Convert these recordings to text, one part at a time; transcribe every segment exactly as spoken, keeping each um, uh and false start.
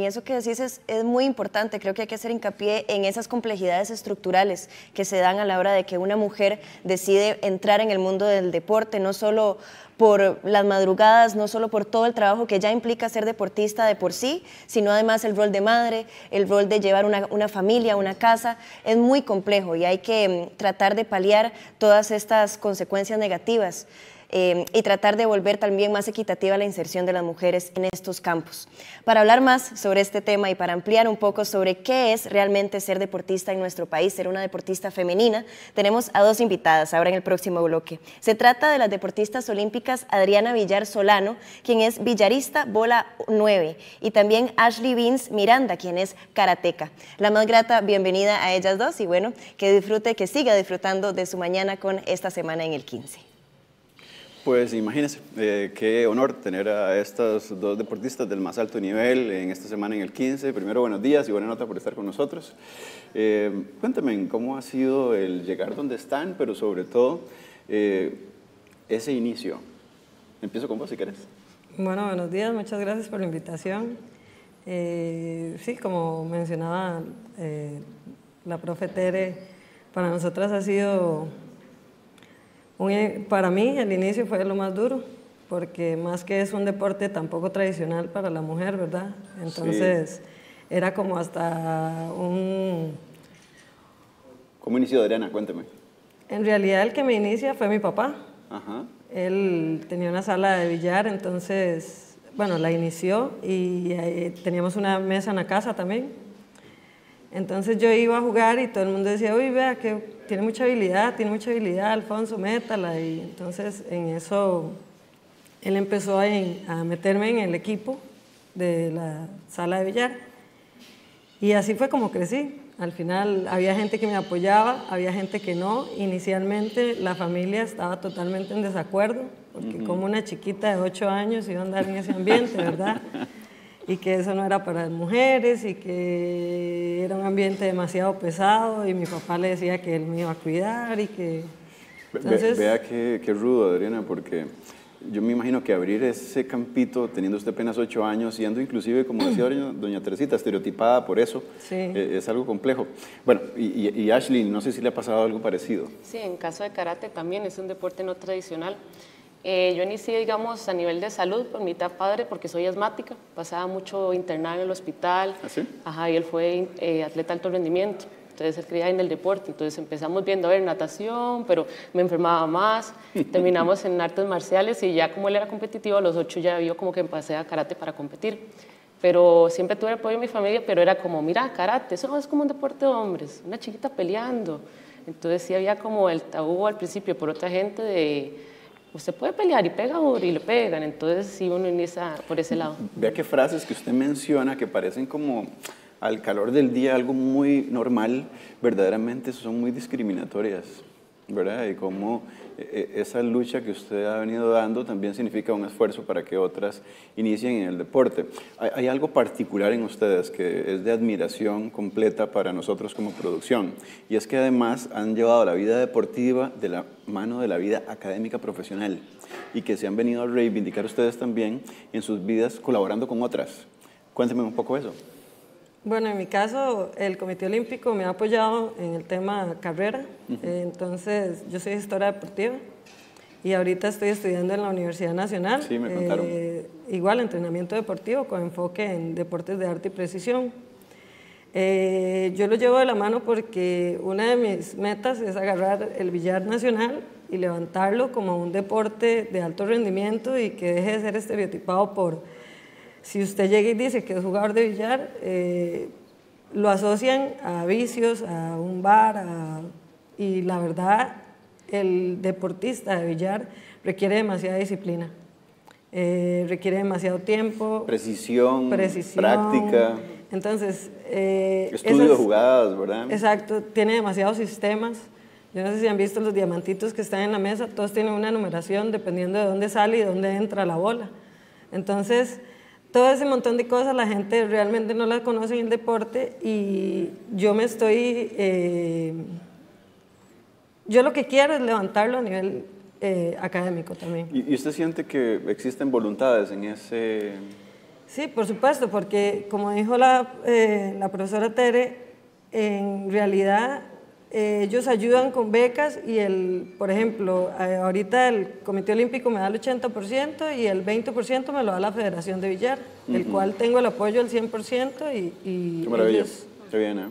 Y eso que decís es, es muy importante, creo que hay que hacer hincapié en esas complejidades estructurales que se dan a la hora de que una mujer decide entrar en el mundo del deporte, no solo por las madrugadas, no solo por todo el trabajo que ya implica ser deportista de por sí, sino además el rol de madre, el rol de llevar una, una familia, una casa, es muy complejo y hay que tratar de paliar todas estas consecuencias negativas. Eh, y tratar de volver también más equitativa la inserción de las mujeres en estos campos. Para hablar más sobre este tema y para ampliar un poco sobre qué es realmente ser deportista en nuestro país, ser una deportista femenina, tenemos a dos invitadas ahora en el próximo bloque. Se trata de las deportistas olímpicas Adriana Villar Solano, quien es billarista bola nueve, y también Ashley Binns Miranda, quien es karateca. La más grata bienvenida a ellas dos y bueno, que disfrute, que siga disfrutando de su mañana con Esta Semana en el quince. Pues imagínense, eh, qué honor tener a estas dos deportistas del más alto nivel en Esta Semana en el quince. Primero, buenos días y buena nota por estar con nosotros. Eh, cuéntame cómo ha sido el llegar donde están, pero sobre todo eh, ese inicio. Empiezo con vos si querés. Bueno, buenos días, muchas gracias por la invitación. Eh, sí, como mencionaba eh, la profe Tere, para nosotras ha sido... Para mí el inicio fue lo más duro, porque más que es un deporte tampoco tradicional para la mujer, ¿verdad? Entonces sí. Era como hasta un... ¿Cómo inició Adriana? Cuénteme. En realidad el que me inicia fue mi papá. Ajá. Él tenía una sala de billar, entonces, bueno, la inició y teníamos una mesa en la casa también. Entonces yo iba a jugar y todo el mundo decía, uy, vea, que tiene mucha habilidad, tiene mucha habilidad, Alfonso, métala. Y entonces en eso él empezó a, a meterme en el equipo de la sala de billar. Y así fue como crecí. Al final había gente que me apoyaba, había gente que no. Inicialmente la familia estaba totalmente en desacuerdo, porque uh-huh. como una chiquita de ocho años iba a andar en ese ambiente, ¿verdad? Y que eso no era para las mujeres y que era un ambiente demasiado pesado y mi papá le decía que él me iba a cuidar y que... Entonces... Ve, vea qué, qué rudo, Adriana, porque yo me imagino que abrir ese campito teniendo usted apenas ocho años, siendo inclusive, como decía doña, doña Teresita, estereotipada por eso, sí. eh, es algo complejo. Bueno, y, y Ashley, no sé si le ha pasado algo parecido. Sí, en caso de karate también es un deporte no tradicional. Eh, yo inicié, digamos, a nivel de salud por mitad padre, porque soy asmática, pasaba mucho internado en el hospital. ¿Ah, sí? Ajá, y él fue eh, atleta de alto rendimiento, entonces él creía en el deporte, entonces empezamos viendo, a ver, natación, pero me enfermaba más, terminamos en artes marciales y ya como él era competitivo, a los ocho ya vio como que pasé a karate para competir. Pero siempre tuve el apoyo de mi familia, pero era como, mira, karate, eso no es como un deporte de hombres, una chiquita peleando. Entonces sí había como el tabú al principio por otra gente de... Usted puede pelear y pega y le pegan, entonces sí uno inicia por ese lado. Vea qué frases que usted menciona que parecen como al calor del día algo muy normal, verdaderamente son muy discriminatorias, ¿verdad? Y como esa lucha que usted ha venido dando también significa un esfuerzo para que otras inicien en el deporte. Hay algo particular en ustedes que es de admiración completa para nosotros como producción, y es que además han llevado la vida deportiva de la mano de la vida académica profesional y que se han venido a reivindicar ustedes también en sus vidas colaborando con otras. Cuénteme un poco eso. Bueno, en mi caso, el Comité Olímpico me ha apoyado en el tema carrera. Uh-huh. Entonces, yo soy gestora deportiva y ahorita estoy estudiando en la Universidad Nacional. Sí, me contaron. Eh, igual, entrenamiento deportivo con enfoque en deportes de arte y precisión. Eh, yo lo llevo de la mano porque una de mis metas es agarrar el billar nacional y levantarlo como un deporte de alto rendimiento y que deje de ser estereotipado por... Si usted llega y dice que es jugador de billar, eh, lo asocian a vicios, a un bar, a, y la verdad, el deportista de billar requiere demasiada disciplina, eh, requiere demasiado tiempo, precisión, precisión. práctica, entonces eh, estudio de jugadas, ¿verdad? Exacto, tiene demasiados sistemas. Yo no sé si han visto los diamantitos que están en la mesa, todos tienen una numeración dependiendo de dónde sale y dónde entra la bola, entonces... Todo ese montón de cosas la gente realmente no las conoce en el deporte y yo me estoy... Eh, yo lo que quiero es levantarlo a nivel eh, académico también. ¿Y usted siente que existen voluntades en ese Sí, por supuesto, porque como dijo la, eh, la profesora Tere, en realidad eh, ellos ayudan con becas y, el, por ejemplo, eh, ahorita el Comité Olímpico me da el ochenta por ciento y el veinte por ciento me lo da la Federación de Billar, uh-huh. del cual tengo el apoyo del cien por ciento y, y Qué maravilla. ellos, Qué bien, ¿eh?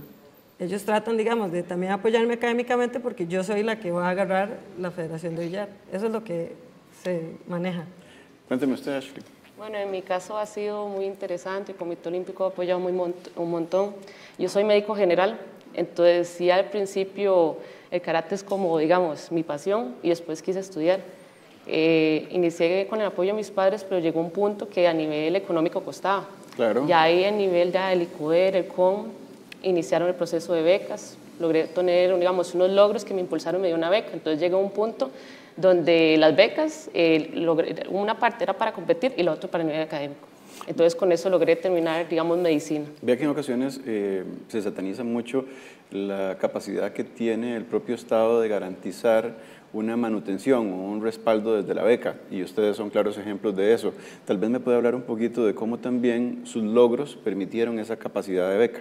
ellos tratan, digamos, de también apoyarme académicamente porque yo soy la que va a agarrar la Federación de Billar. Eso es lo que se maneja. Cuénteme usted, Ashley. Bueno, en mi caso ha sido muy interesante, el Comité Olímpico ha apoyado muy mont un montón. Yo soy médico general, entonces sí al principio el karate es como, digamos, mi pasión y después quise estudiar. Eh, inicié con el apoyo de mis padres, pero llegó un punto que a nivel económico costaba. Claro. Y ahí a nivel ya del ICODER, el COM, iniciaron el proceso de becas, logré tener, digamos, unos logros que me impulsaron, me dio una beca, entonces llegó un punto donde las becas, eh, logré, una parte era para competir y la otra para el nivel académico. Entonces, con eso logré terminar, digamos, medicina. Vea que en ocasiones eh, se sataniza mucho la capacidad que tiene el propio Estado de garantizar una manutención o un respaldo desde la beca, y ustedes son claros ejemplos de eso. Tal vez me puede hablar un poquito de cómo también sus logros permitieron esa capacidad de beca.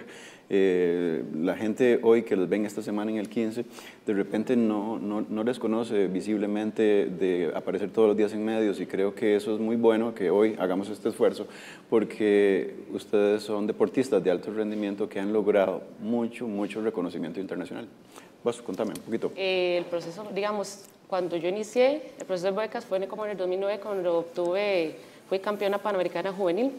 Eh, la gente hoy que los ven esta semana en el quince, de repente no, no, no les conoce visiblemente de aparecer todos los días en medios, y creo que eso es muy bueno que hoy hagamos este esfuerzo porque ustedes son deportistas de alto rendimiento que han logrado mucho, mucho reconocimiento internacional. Vas, contame un poquito. Eh, el proceso, digamos, cuando yo inicié, el proceso de becas fue como en el dos mil nueve cuando obtuve, fui campeona panamericana juvenil,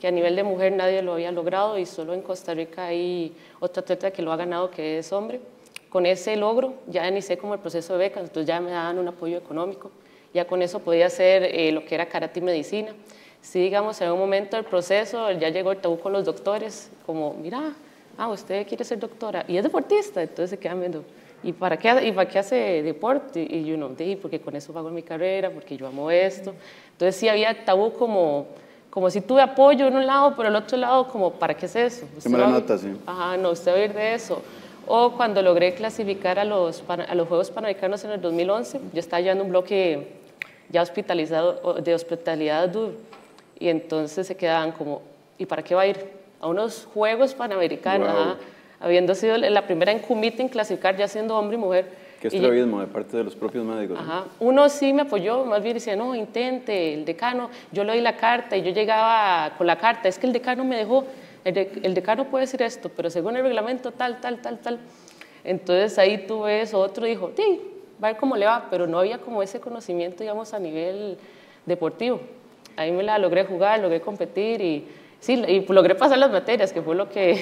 que a nivel de mujer nadie lo había logrado y solo en Costa Rica hay otra atleta que lo ha ganado que es hombre. Con ese logro ya inicié como el proceso de becas, entonces ya me daban un apoyo económico, ya con eso podía hacer eh, lo que era karate y medicina. Sí, digamos, en un momento del proceso ya llegó el tabú con los doctores, como, mira, ah, usted quiere ser doctora y es deportista, entonces se quedan viendo, ¿y para qué, y para qué hace deporte? Y yo no, dije, porque con eso pago mi carrera, porque yo amo esto. Entonces sí había tabú como... Como si tuve apoyo en un lado, pero el otro lado, como, ¿para qué es eso? Usted me la nota, sí. Ajá, no, usted va a ir de eso. O cuando logré clasificar a los, a los Juegos Panamericanos en el dos mil once, yo estaba llevando un bloque ya hospitalizado, de hospitalidad duro, y entonces se quedaban como, ¿y para qué va a ir? A unos Juegos Panamericanos, wow. Ajá, habiendo sido la primera en comité en clasificar, ya siendo hombre y mujer. Que es travismo de parte de los propios médicos. Ajá. ¿No? Uno sí me apoyó, más bien decía, no, intente, el decano, yo le doy la carta y yo llegaba con la carta, es que el decano me dejó, el, de, el decano puede decir esto, pero según el reglamento tal, tal, tal, tal. Entonces ahí tú ves, otro dijo, sí, va a ver cómo le va, pero no había como ese conocimiento, digamos, a nivel deportivo. Ahí me la logré jugar, logré competir y... Sí, y logré pasar las materias, que fue lo que,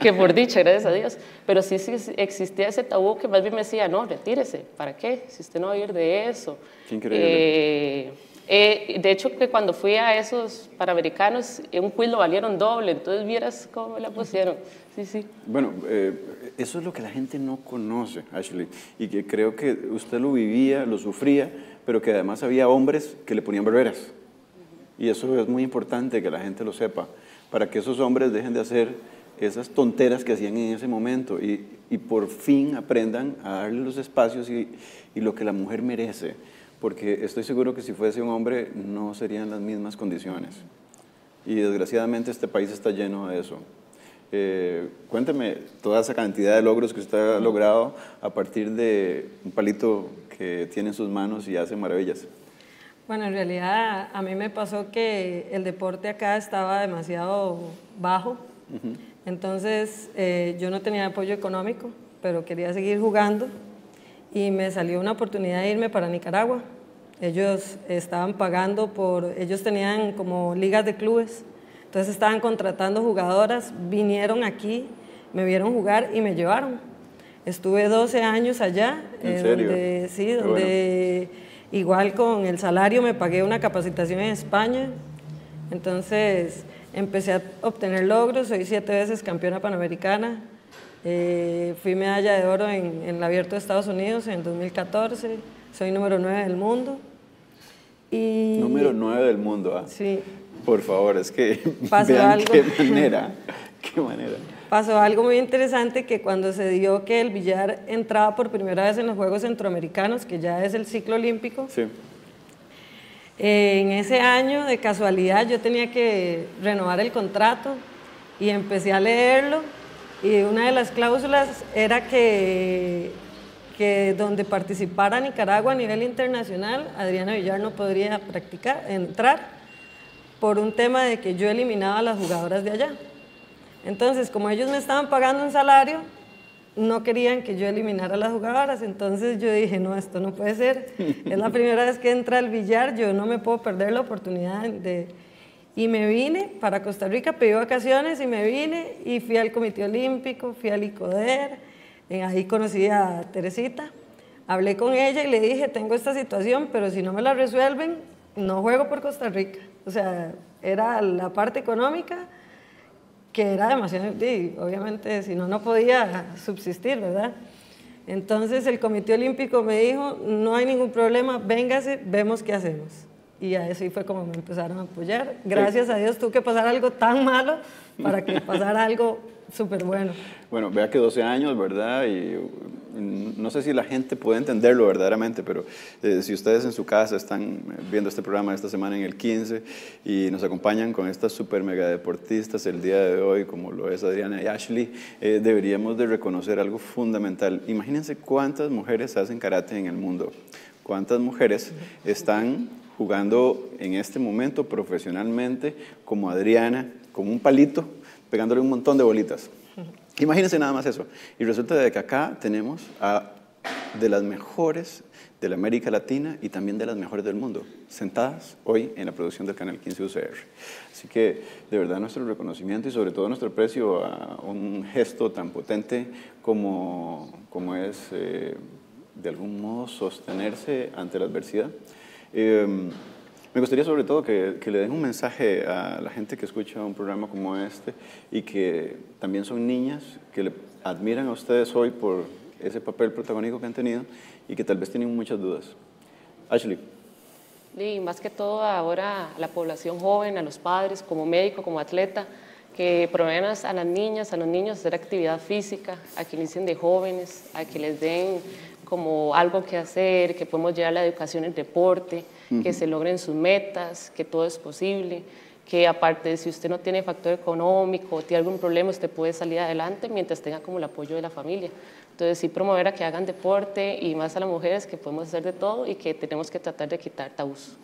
que por dicha, gracias a Dios. Pero sí, sí existía ese tabú que más bien me decía, no, retírese, ¿para qué? Si usted no va a ir de eso. Qué increíble. Eh, eh, de hecho, que cuando fui a esos Panamericanos, un quiz lo valieron doble, entonces vieras cómo me la pusieron. Sí, sí. Bueno, eh, eso es lo que la gente no conoce, Ashley, y que creo que usted lo vivía, lo sufría, pero que además había hombres que le ponían barreras. Y eso es muy importante que la gente lo sepa, para que esos hombres dejen de hacer esas tonteras que hacían en ese momento y, y por fin aprendan a darle los espacios y, y lo que la mujer merece, porque estoy seguro que si fuese un hombre no serían las mismas condiciones. Y desgraciadamente este país está lleno de eso. Eh, cuénteme toda esa cantidad de logros que usted ha logrado a partir de un palito que tiene en sus manos y hace maravillas. Bueno, en realidad a mí me pasó que el deporte acá estaba demasiado bajo, uh-huh. entonces eh, yo no tenía apoyo económico, pero quería seguir jugando y me salió una oportunidad de irme para Nicaragua. Ellos estaban pagando por, ellos tenían como ligas de clubes, entonces estaban contratando jugadoras, vinieron aquí, me vieron jugar y me llevaron. Estuve doce años allá. ¿En eh, serio? Donde, sí, donde... Bueno. Igual con el salario me pagué una capacitación en España, entonces empecé a obtener logros, soy siete veces campeona panamericana, eh, fui medalla de oro en, en el Abierto de Estados Unidos en dos mil catorce, soy número nueve del mundo. Y, número nueve del mundo, ¿ah? Sí. Por favor, es que pasó vean algo. Qué manera, qué manera. Pasó algo muy interesante que cuando se dio que el billar entraba por primera vez en los Juegos Centroamericanos, que ya es el ciclo olímpico, sí. Eh, en ese año, de casualidad, yo tenía que renovar el contrato y empecé a leerlo, y una de las cláusulas era que, que donde participara Nicaragua a nivel internacional, Adriana Villar no podría practicar, entrar, por un tema de que yo eliminaba a las jugadoras de allá. Entonces, como ellos me estaban pagando un salario, no querían que yo eliminara a las jugadoras, entonces yo dije, no, esto no puede ser, es la primera vez que entra al billar, yo no me puedo perder la oportunidad de... Y me vine para Costa Rica, pedí vacaciones y me vine, y fui al Comité Olímpico, fui al ICODER, ahí conocí a Teresita, hablé con ella y le dije, tengo esta situación, pero si no me la resuelven, no juego por Costa Rica. O sea, era la parte económica, que era demasiado, y obviamente si no, no podía subsistir, ¿verdad? Entonces el Comité Olímpico me dijo, no hay ningún problema, véngase, vemos qué hacemos. Y así fue como me empezaron a apoyar. Gracias sí. a Dios tuve que pasar algo tan malo para que pasara algo súper bueno. Bueno, vea que doce años, ¿verdad? Y no sé si la gente puede entenderlo verdaderamente, pero eh, si ustedes en su casa están viendo este programa Esta Semana en el quince y nos acompañan con estas super mega deportistas el día de hoy, como lo es Adriana y Ashley, eh, deberíamos de reconocer algo fundamental. Imagínense cuántas mujeres hacen karate en el mundo, cuántas mujeres están jugando en este momento profesionalmente como Adriana, con un palito, pegándole un montón de bolitas. Imagínense nada más eso. Y resulta de que acá tenemos a de las mejores de la América Latina y también de las mejores del mundo, sentadas hoy en la producción del canal quince U C R. Así que, de verdad, nuestro reconocimiento y sobre todo nuestro aprecio a un gesto tan potente como, como es, eh, de algún modo, sostenerse ante la adversidad. Eh, Me gustaría sobre todo que, que le den un mensaje a la gente que escucha un programa como este y que también son niñas que le admiran a ustedes hoy por ese papel protagónico que han tenido y que tal vez tienen muchas dudas. Ashley. Y más que todo ahora a la población joven, a los padres, como médico, como atleta, que promuevan a las niñas, a los niños hacer actividad física, a que inicien de jóvenes, a que les den como algo que hacer, que podemos llevar la educación en deporte, uh-huh. que se logren sus metas, que todo es posible, que aparte si usted no tiene factor económico o tiene algún problema, usted puede salir adelante mientras tenga como el apoyo de la familia. Entonces sí promover a que hagan deporte y más a las mujeres que podemos hacer de todo y que tenemos que tratar de quitar tabús.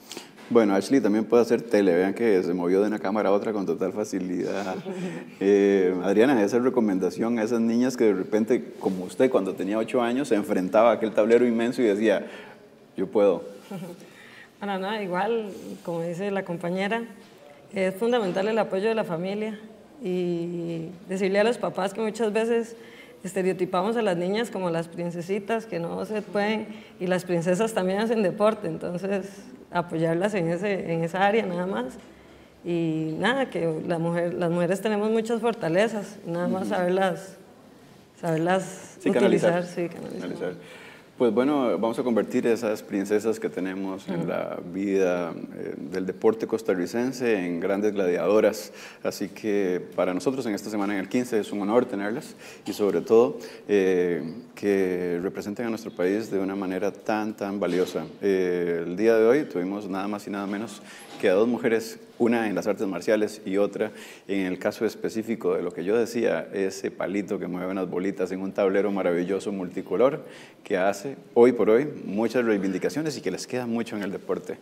Bueno, Ashley también puede hacer tele, vean que se movió de una cámara a otra con total facilidad. Eh, Adriana, esa recomendación a esas niñas que de repente, como usted cuando tenía ocho años, se enfrentaba a aquel tablero inmenso y decía, yo puedo. Bueno, no, igual, como dice la compañera, es fundamental el apoyo de la familia y decirle a los papás que muchas veces estereotipamos a las niñas como las princesitas que no se pueden, y las princesas también hacen deporte, entonces apoyarlas en, ese, en esa área nada más. Y nada, que la mujer, las mujeres tenemos muchas fortalezas, nada más saberlas, saberlas sí, utilizar. Canalizar. Sí, canalizar. Canalizar. Pues bueno, vamos a convertir esas princesas que tenemos en la vida eh, del deporte costarricense en grandes gladiadoras. Así que para nosotros en Esta Semana en el quince es un honor tenerlas y sobre todo eh, que representen a nuestro país de una manera tan, tan valiosa. Eh, el día de hoy tuvimos nada más y nada menos que a dos mujeres, una en las artes marciales y otra en el caso específico de lo que yo decía, ese palito que mueve unas bolitas en un tablero maravilloso multicolor que hace hoy por hoy muchas reivindicaciones y que les queda mucho en el deporte.